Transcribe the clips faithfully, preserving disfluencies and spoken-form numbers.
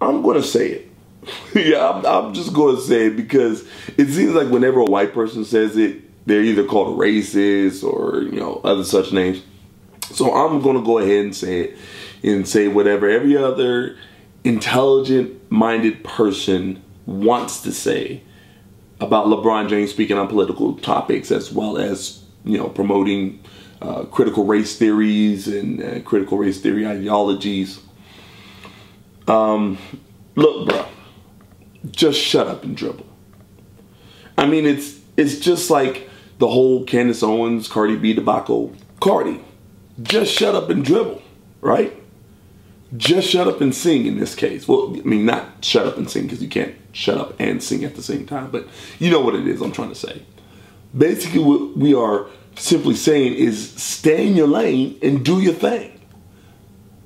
I'm going to say it. yeah, I'm, I'm just going to say it because it seems like whenever a white person says it, they're either called racist or, you know, other such names. So I'm going to go ahead and say it and say whatever every other intelligent-minded person wants to say about LeBron James speaking on political topics as well as, you know, promoting uh, critical race theories and uh, critical race theory ideologies. Um, look, bro, just shut up and dribble. I mean, it's it's just like the whole Candace Owens, Cardi B debacle. Cardi, just shut up and dribble, right? Just shut up and sing in this case. Well, I mean, not shut up and sing because you can't shut up and sing at the same time. But you know what it is I'm trying to say. Basically, what we are simply saying is stay in your lane and do your thing.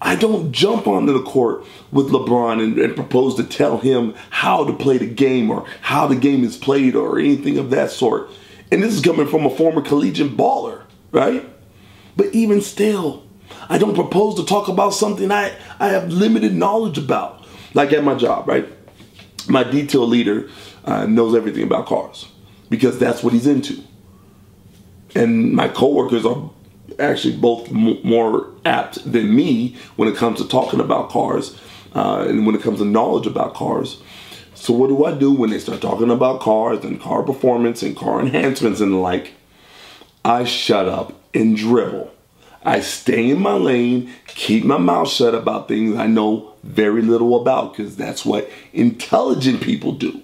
I don't jump onto the court with LeBron and, and propose to tell him how to play the game or how the game is played or anything of that sort. And this is coming from a former collegiate baller, right? But even still, I don't propose to talk about something I, I have limited knowledge about. Like at my job, right? My detail leader uh, knows everything about cars because that's what he's into. And my coworkers are actually both m more apt than me when it comes to talking about cars uh, and when it comes to knowledge about cars. So what do I do when they start talking about cars and car performance and car enhancements and the like? I shut up and dribble. I stay in my lane, keep my mouth shut about things I know very little about because that's what intelligent people do.